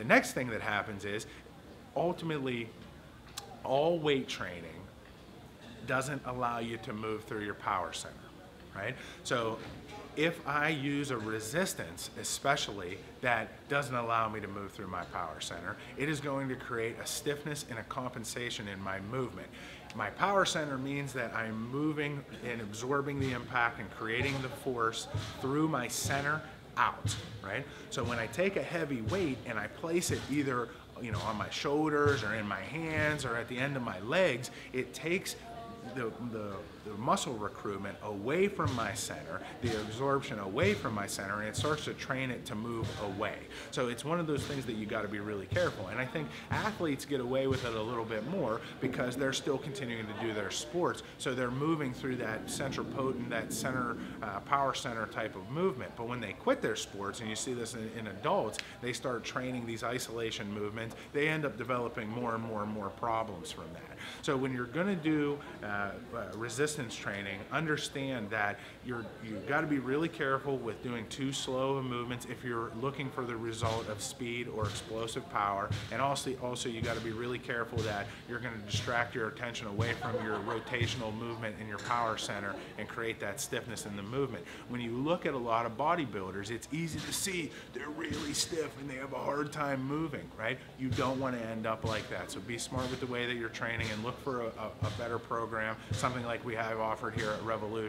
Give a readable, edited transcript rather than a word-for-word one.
The next thing that happens is, ultimately, all weight training doesn't allow you to move through your power center, right? So if I use a resistance, especially, that doesn't allow me to move through my power center, it is going to create a stiffness and a compensation in my movement. My power center means that I'm moving and absorbing the impact and creating the force through my center out, right? So when I take a heavy weight and I place it either, you know, on my shoulders or in my hands or at the end of my legs, it takes the muscle recruitment away from my center, the absorption away from my center, and it starts to train it to move away. So it's one of those things that you got to be really careful. And I think athletes get away with it a little bit more because they're still continuing to do their sports, so they're moving through that central potent, that center power center type of movement. But when they quit their sports, and you see this in adults, they start training these isolation movements. They end up developing more and more problems from that. So when you're going to do resistance training, understand that you've got to be really careful with doing too slow of movements if you're looking for the result of speed or explosive power. And also you got to be really careful that you're going to distract your attention away from your rotational movement in your power center and create that stiffness in the movement. When you look at a lot of bodybuilders, it's easy to see they're really stiff and they have a hard time moving, right? You don't want to end up like that. So be smart with the way that you're training and look for a better program, something like we have offered here at Revolution.